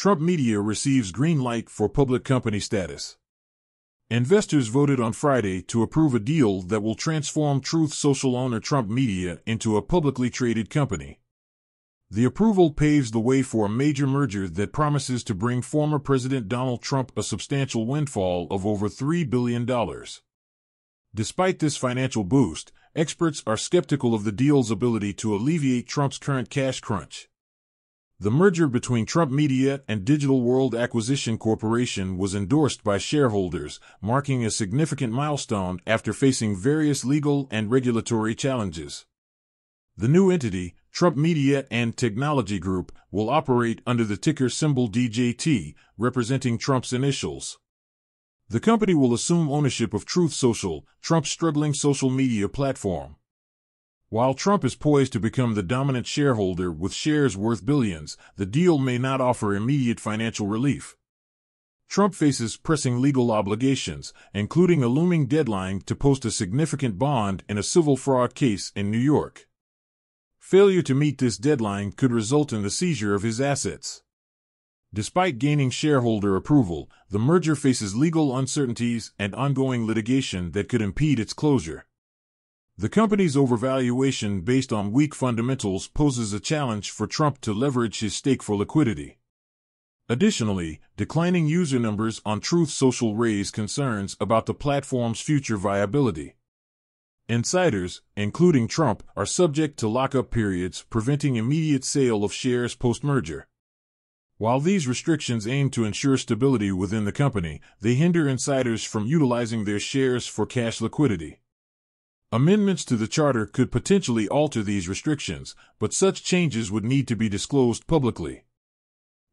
Trump Media receives green light for public company status. Investors voted on Friday to approve a deal that will transform Truth Social owner Trump Media into a publicly traded company. The approval paves the way for a major merger that promises to bring former President Donald Trump a substantial windfall of over $3 billion. Despite this financial boost, experts are skeptical of the deal's ability to alleviate Trump's current cash crunch. The merger between Trump Media and Digital World Acquisition Corporation was endorsed by shareholders, marking a significant milestone after facing various legal and regulatory challenges. The new entity, Trump Media and Technology Group, will operate under the ticker symbol DJT, representing Trump's initials. The company will assume ownership of Truth Social, Trump's struggling social media platform. While Trump is poised to become the dominant shareholder with shares worth billions, the deal may not offer immediate financial relief. Trump faces pressing legal obligations, including a looming deadline to post a significant bond in a civil fraud case in New York. Failure to meet this deadline could result in the seizure of his assets. Despite gaining shareholder approval, the merger faces legal uncertainties and ongoing litigation that could impede its closure. The company's overvaluation based on weak fundamentals poses a challenge for Trump to leverage his stake for liquidity. Additionally, declining user numbers on Truth Social raise concerns about the platform's future viability. Insiders, including Trump, are subject to lockup periods preventing immediate sale of shares post-merger. While these restrictions aim to ensure stability within the company, they hinder insiders from utilizing their shares for cash liquidity. Amendments to the charter could potentially alter these restrictions, but such changes would need to be disclosed publicly.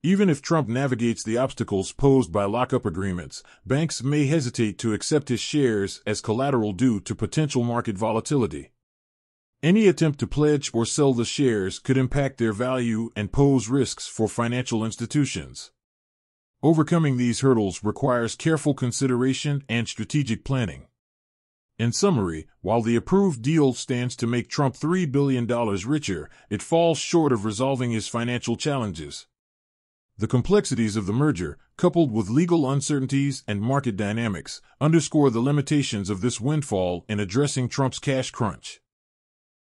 Even if Trump navigates the obstacles posed by lockup agreements, banks may hesitate to accept his shares as collateral due to potential market volatility. Any attempt to pledge or sell the shares could impact their value and pose risks for financial institutions. Overcoming these hurdles requires careful consideration and strategic planning. In summary, while the approved deal stands to make Trump $3 billion richer, it falls short of resolving his financial challenges. The complexities of the merger, coupled with legal uncertainties and market dynamics, underscore the limitations of this windfall in addressing Trump's cash crunch.